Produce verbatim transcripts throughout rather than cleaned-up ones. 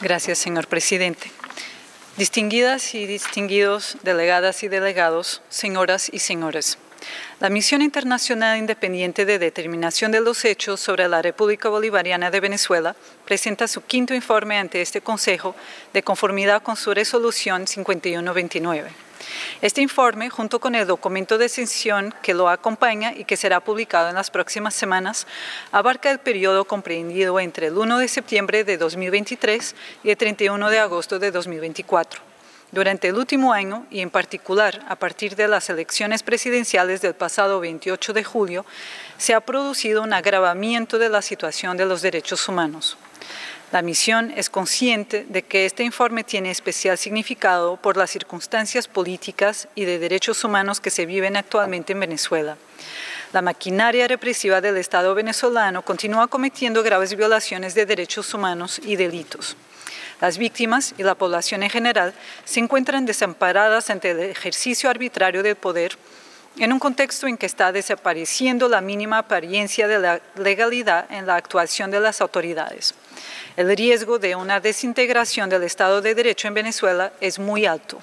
Gracias, señor presidente. Distinguidas y distinguidos delegadas y delegados, señoras y señores. La Misión Internacional Independiente de Determinación de los Hechos sobre la República Bolivariana de Venezuela presenta su quinto informe ante este Consejo de conformidad con su resolución cincuenta y uno veintinueve. Este informe, junto con el documento de sesión que lo acompaña y que será publicado en las próximas semanas, abarca el periodo comprendido entre el uno de septiembre de dos mil veintitrés y el treinta y uno de agosto de dos mil veinticuatro. Durante el último año, y en particular a partir de las elecciones presidenciales del pasado veintiocho de julio, se ha producido un agravamiento de la situación de los derechos humanos. La misión es consciente de que este informe tiene especial significado por las circunstancias políticas y de derechos humanos que se viven actualmente en Venezuela. La maquinaria represiva del Estado venezolano continúa cometiendo graves violaciones de derechos humanos y delitos. Las víctimas y la población en general se encuentran desamparadas ante el ejercicio arbitrario del poder, en un contexto en que está desapareciendo la mínima apariencia de la legalidad en la actuación de las autoridades. El riesgo de una desintegración del Estado de Derecho en Venezuela es muy alto.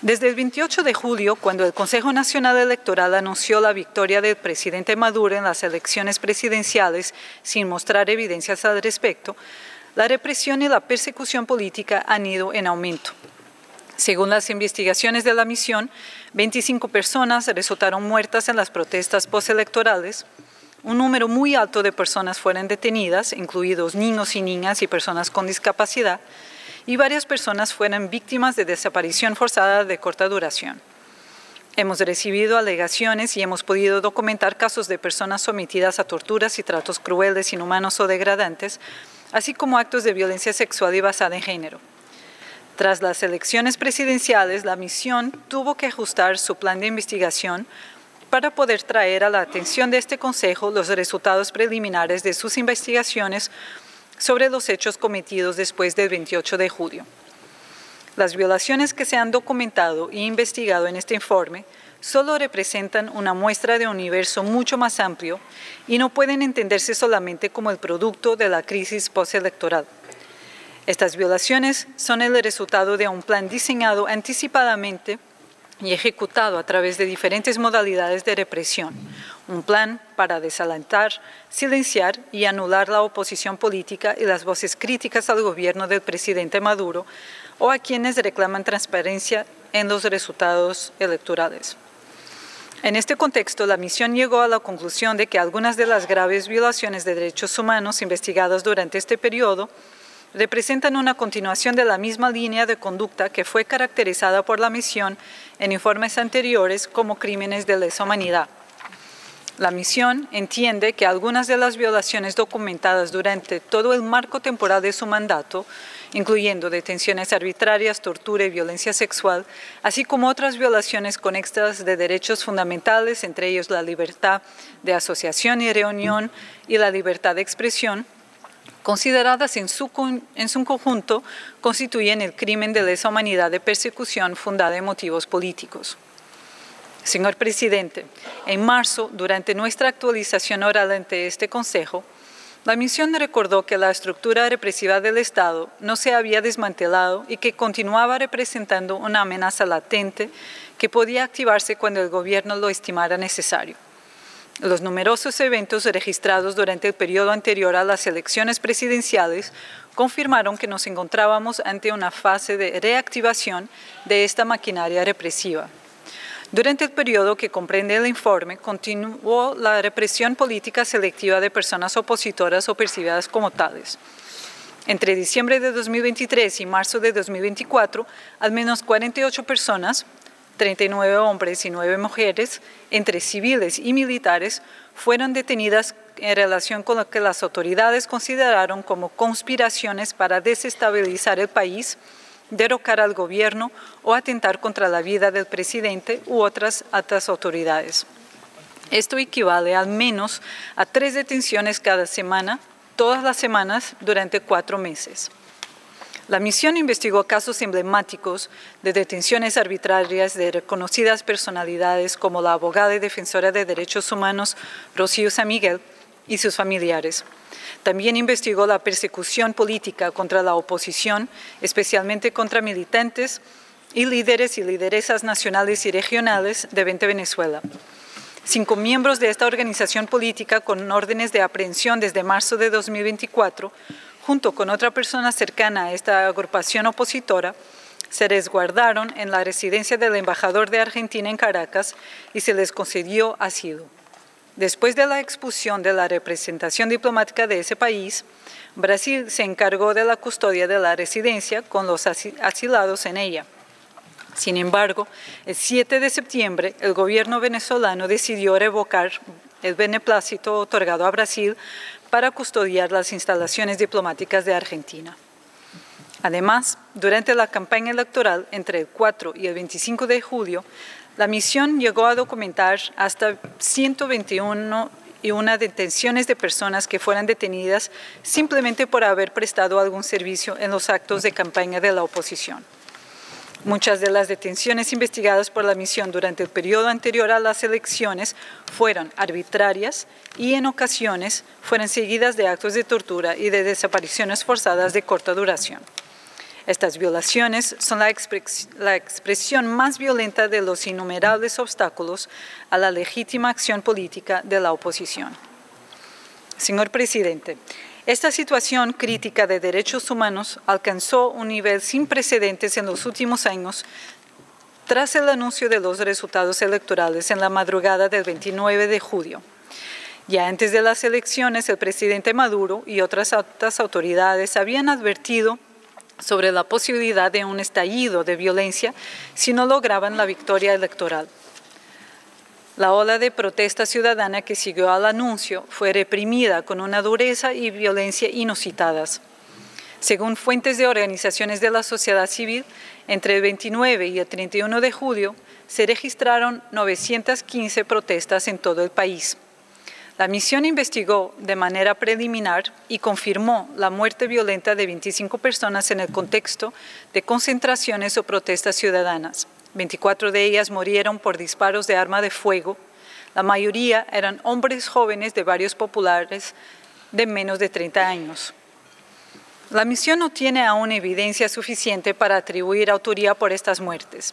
Desde el veintiocho de julio, cuando el Consejo Nacional Electoral anunció la victoria del presidente Maduro en las elecciones presidenciales sin mostrar evidencias al respecto, la represión y la persecución política han ido en aumento. Según las investigaciones de la misión, veinticinco personas resultaron muertas en las protestas postelectorales. Un número muy alto de personas fueron detenidas, incluidos niños y niñas y personas con discapacidad, y varias personas fueron víctimas de desaparición forzada de corta duración. Hemos recibido alegaciones y hemos podido documentar casos de personas sometidas a torturas y tratos crueles, inhumanos o degradantes, así como actos de violencia sexual y basada en género. Tras las elecciones presidenciales, la misión tuvo que ajustar su plan de investigación para poder traer a la atención de este Consejo los resultados preliminares de sus investigaciones sobre los hechos cometidos después del veintiocho de julio. Las violaciones que se han documentado e investigado en este informe solo representan una muestra de un universo mucho más amplio y no pueden entenderse solamente como el producto de la crisis postelectoral. Estas violaciones son el resultado de un plan diseñado anticipadamente y ejecutado a través de diferentes modalidades de represión, un plan para desalentar, silenciar y anular la oposición política y las voces críticas al gobierno del presidente Maduro o a quienes reclaman transparencia en los resultados electorales. En este contexto, la misión llegó a la conclusión de que algunas de las graves violaciones de derechos humanos investigadas durante este periodo representan una continuación de la misma línea de conducta que fue caracterizada por la misión en informes anteriores como crímenes de lesa humanidad. La misión entiende que algunas de las violaciones documentadas durante todo el marco temporal de su mandato, incluyendo detenciones arbitrarias, tortura y violencia sexual, así como otras violaciones conexas de derechos fundamentales, entre ellos la libertad de asociación y reunión y la libertad de expresión, consideradas en su, en su conjunto, constituyen el crimen de lesa humanidad de persecución fundada en motivos políticos. Señor presidente, en marzo, durante nuestra actualización oral ante este Consejo, la misión recordó que la estructura represiva del Estado no se había desmantelado y que continuaba representando una amenaza latente que podía activarse cuando el gobierno lo estimara necesario. Los numerosos eventos registrados durante el periodo anterior a las elecciones presidenciales confirmaron que nos encontrábamos ante una fase de reactivación de esta maquinaria represiva. Durante el periodo que comprende el informe, continuó la represión política selectiva de personas opositoras o percibidas como tales. Entre diciembre de dos mil veintitrés y marzo de dos mil veinticuatro, al menos cuarenta y ocho personas, treinta y nueve hombres y nueve mujeres, entre civiles y militares, fueron detenidas en relación con lo que las autoridades consideraron como conspiraciones para desestabilizar el país, derrocar al gobierno o atentar contra la vida del presidente u otras altas autoridades. Esto equivale al menos a tres detenciones cada semana, todas las semanas, durante cuatro meses. La misión investigó casos emblemáticos de detenciones arbitrarias de reconocidas personalidades como la abogada y defensora de derechos humanos Rocío San Miguel, y sus familiares. También investigó la persecución política contra la oposición, especialmente contra militantes y líderes y lideresas nacionales y regionales de Vente Venezuela. Cinco miembros de esta organización política con órdenes de aprehensión desde marzo de dos mil veinticuatro, junto con otra persona cercana a esta agrupación opositora, se resguardaron en la residencia del embajador de Argentina en Caracas y se les concedió asilo. Después de la expulsión de la representación diplomática de ese país, Brasil se encargó de la custodia de la residencia con los asilados en ella. Sin embargo, el siete de septiembre, el gobierno venezolano decidió revocar el beneplácito otorgado a Brasil para custodiar las instalaciones diplomáticas de Argentina. Además, durante la campaña electoral entre el cuatro y el veinticinco de julio, la misión llegó a documentar hasta ciento veintiuna detenciones de personas que fueran detenidas simplemente por haber prestado algún servicio en los actos de campaña de la oposición. Muchas de las detenciones investigadas por la misión durante el periodo anterior a las elecciones fueron arbitrarias y en ocasiones fueron seguidas de actos de tortura y de desapariciones forzadas de corta duración. Estas violaciones son la, expres- la expresión más violenta de los innumerables obstáculos a la legítima acción política de la oposición. Señor Presidente, esta situación crítica de derechos humanos alcanzó un nivel sin precedentes en los últimos años tras el anuncio de los resultados electorales en la madrugada del veintinueve de julio. Ya antes de las elecciones, el presidente Maduro y otras altas autoridades habían advertido sobre la posibilidad de un estallido de violencia si no lograban la victoria electoral. La ola de protesta ciudadana que siguió al anuncio fue reprimida con una dureza y violencia inusitadas. Según fuentes de organizaciones de la sociedad civil, entre el veintinueve y el treinta y uno de julio se registraron novecientas quince protestas en todo el país. La misión investigó de manera preliminar y confirmó la muerte violenta de veinticinco personas en el contexto de concentraciones o protestas ciudadanas. veinticuatro de ellas murieron por disparos de arma de fuego. La mayoría eran hombres jóvenes de barrios populares de menos de treinta años. La misión no tiene aún evidencia suficiente para atribuir autoría por estas muertes.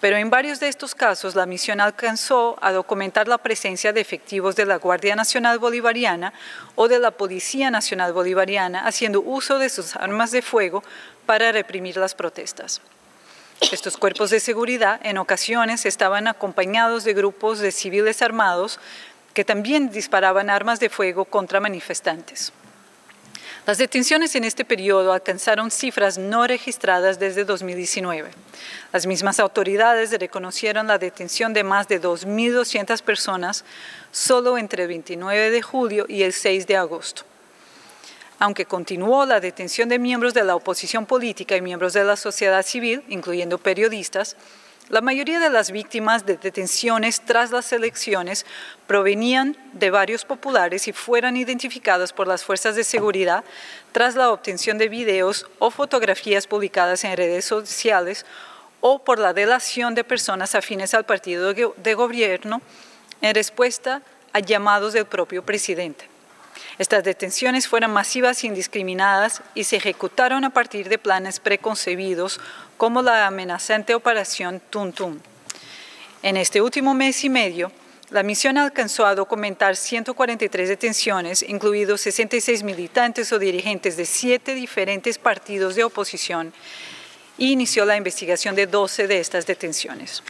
Pero en varios de estos casos, la misión alcanzó a documentar la presencia de efectivos de la Guardia Nacional Bolivariana o de la Policía Nacional Bolivariana haciendo uso de sus armas de fuego para reprimir las protestas. Estos cuerpos de seguridad en ocasiones estaban acompañados de grupos de civiles armados que también disparaban armas de fuego contra manifestantes. Las detenciones en este periodo alcanzaron cifras no registradas desde dos mil diecinueve. Las mismas autoridades reconocieron la detención de más de dos mil doscientas personas solo entre el veintinueve de julio y el seis de agosto. Aunque continuó la detención de miembros de la oposición política y miembros de la sociedad civil, incluyendo periodistas, la mayoría de las víctimas de detenciones tras las elecciones provenían de barrios populares y fueron identificadas por las fuerzas de seguridad tras la obtención de videos o fotografías publicadas en redes sociales o por la delación de personas afines al partido de gobierno en respuesta a llamados del propio presidente. Estas detenciones fueron masivas e indiscriminadas y se ejecutaron a partir de planes preconcebidos como la amenazante Operación Tuntum. En este último mes y medio, la misión alcanzó a documentar ciento cuarenta y tres detenciones, incluidos sesenta y seis militantes o dirigentes de siete diferentes partidos de oposición, y inició la investigación de doce de estas detenciones.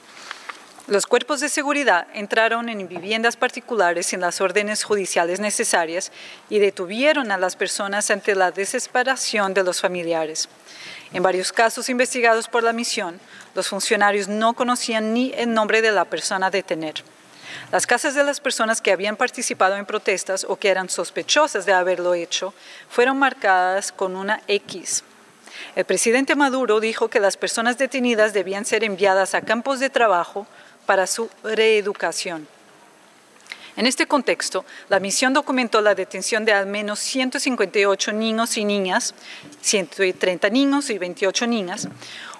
Los cuerpos de seguridad entraron en viviendas particulares sin las órdenes judiciales necesarias y detuvieron a las personas ante la desesperación de los familiares. En varios casos investigados por la misión, los funcionarios no conocían ni el nombre de la persona a detener. Las casas de las personas que habían participado en protestas o que eran sospechosas de haberlo hecho fueron marcadas con una X. El presidente Maduro dijo que las personas detenidas debían ser enviadas a campos de trabajo para su reeducación. En este contexto, la misión documentó la detención de al menos ciento cincuenta y ocho niños y niñas, ciento treinta niños y veintiocho niñas,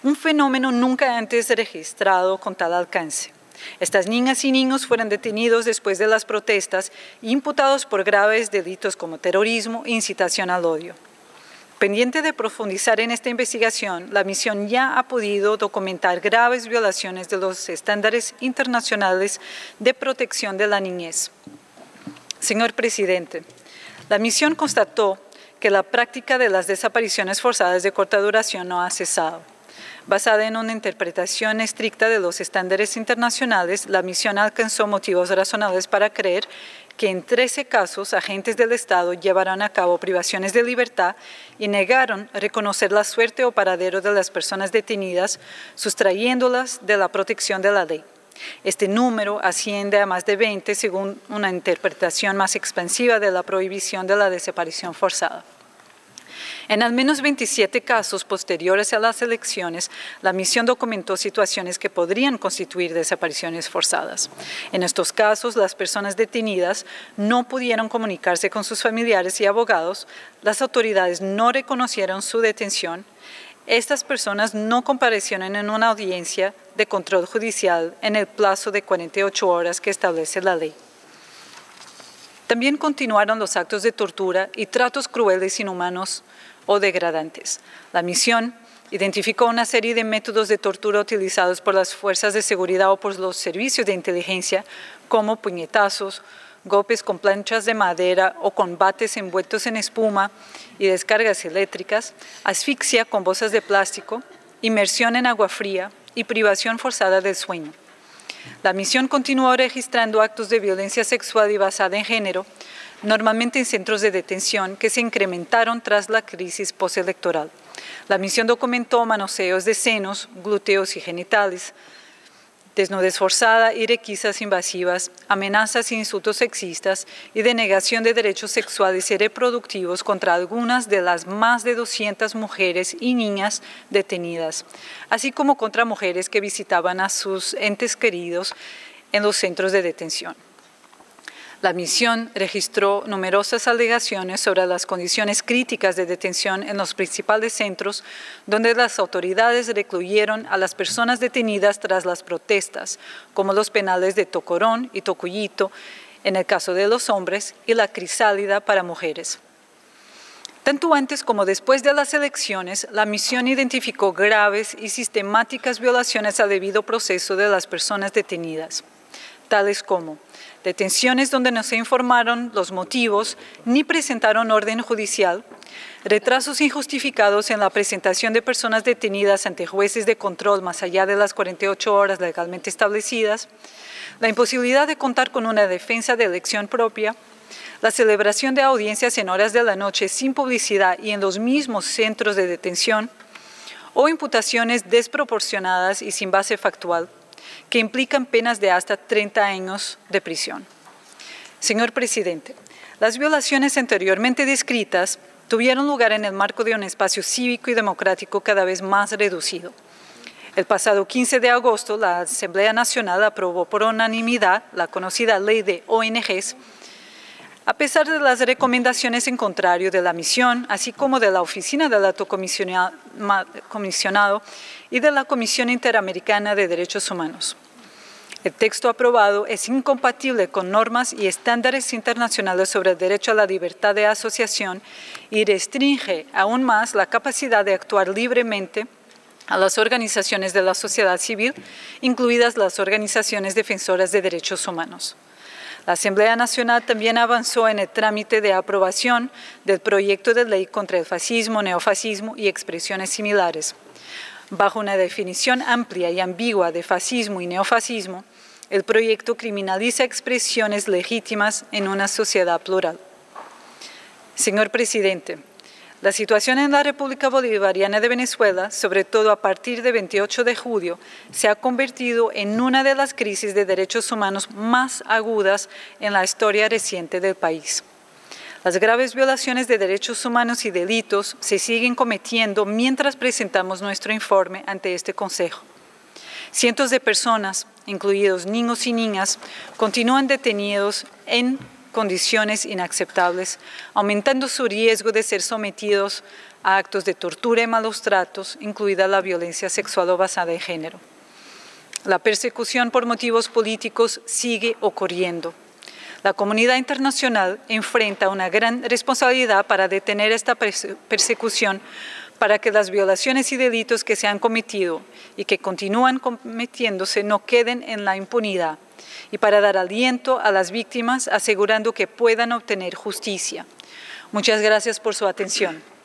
un fenómeno nunca antes registrado con tal alcance. Estas niñas y niños fueron detenidos después de las protestas e imputados por graves delitos como terrorismo e incitación al odio. Pendiente de profundizar en esta investigación, la misión ya ha podido documentar graves violaciones de los estándares internacionales de protección de la niñez. Señor Presidente, la misión constató que la práctica de las desapariciones forzadas de corta duración no ha cesado. Basada en una interpretación estricta de los estándares internacionales, la misión alcanzó motivos razonables para creer que en trece casos agentes del Estado llevaron a cabo privaciones de libertad y negaron reconocer la suerte o paradero de las personas detenidas, sustrayéndolas de la protección de la ley. Este número asciende a más de veinte según una interpretación más expansiva de la prohibición de la desaparición forzada. En al menos veintisiete casos posteriores a las elecciones, la misión documentó situaciones que podrían constituir desapariciones forzadas. En estos casos, las personas detenidas no pudieron comunicarse con sus familiares y abogados, las autoridades no reconocieron su detención, estas personas no comparecieron en una audiencia de control judicial en el plazo de cuarenta y ocho horas que establece la ley. También continuaron los actos de tortura y tratos crueles, inhumanos o degradantes. La misión identificó una serie de métodos de tortura utilizados por las fuerzas de seguridad o por los servicios de inteligencia, como puñetazos, golpes con planchas de madera o combates envueltos en espuma y descargas eléctricas, asfixia con bolsas de plástico, inmersión en agua fría y privación forzada del sueño. La misión continuó registrando actos de violencia sexual y basada en género, normalmente en centros de detención, que se incrementaron tras la crisis postelectoral. La misión documentó manoseos de senos, glúteos y genitales, desnudez forzada y requisas invasivas, amenazas e insultos sexistas y denegación de derechos sexuales y reproductivos contra algunas de las más de doscientas mujeres y niñas detenidas, así como contra mujeres que visitaban a sus entes queridos en los centros de detención. La misión registró numerosas alegaciones sobre las condiciones críticas de detención en los principales centros donde las autoridades recluyeron a las personas detenidas tras las protestas, como los penales de Tocorón y Tocuyito en el caso de los hombres y la Crisálida para mujeres. Tanto antes como después de las elecciones, la misión identificó graves y sistemáticas violaciones al debido proceso de las personas detenidas, tales como detenciones donde no se informaron los motivos ni presentaron orden judicial, retrasos injustificados en la presentación de personas detenidas ante jueces de control más allá de las cuarenta y ocho horas legalmente establecidas, la imposibilidad de contar con una defensa de elección propia, la celebración de audiencias en horas de la noche sin publicidad y en los mismos centros de detención, o imputaciones desproporcionadas y sin base factual, que implican penas de hasta treinta años de prisión. Señor Presidente, las violaciones anteriormente descritas tuvieron lugar en el marco de un espacio cívico y democrático cada vez más reducido. El pasado quince de agosto, la Asamblea Nacional aprobó por unanimidad la conocida Ley de O N Ges, a pesar de las recomendaciones en contrario de la misión, así como de la Oficina del Alto Comisionado y de la Comisión Interamericana de Derechos Humanos. El texto aprobado es incompatible con normas y estándares internacionales sobre el derecho a la libertad de asociación y restringe aún más la capacidad de actuar libremente a las organizaciones de la sociedad civil, incluidas las organizaciones defensoras de derechos humanos. La Asamblea Nacional también avanzó en el trámite de aprobación del proyecto de ley contra el fascismo, neofascismo y expresiones similares. Bajo una definición amplia y ambigua de fascismo y neofascismo, el proyecto criminaliza expresiones legítimas en una sociedad plural. Señor Presidente, la situación en la República Bolivariana de Venezuela, sobre todo a partir del veintiocho de julio, se ha convertido en una de las crisis de derechos humanos más agudas en la historia reciente del país. Las graves violaciones de derechos humanos y delitos se siguen cometiendo mientras presentamos nuestro informe ante este Consejo. Cientos de personas, incluidos niños y niñas, continúan detenidos en condiciones inaceptables, aumentando su riesgo de ser sometidos a actos de tortura y malos tratos, incluida la violencia sexual o basada en género. La persecución por motivos políticos sigue ocurriendo. La comunidad internacional enfrenta una gran responsabilidad para detener esta persecución, para que las violaciones y delitos que se han cometido y que continúan cometiéndose no queden en la impunidad, y para dar aliento a las víctimas asegurando que puedan obtener justicia. Muchas gracias por su atención.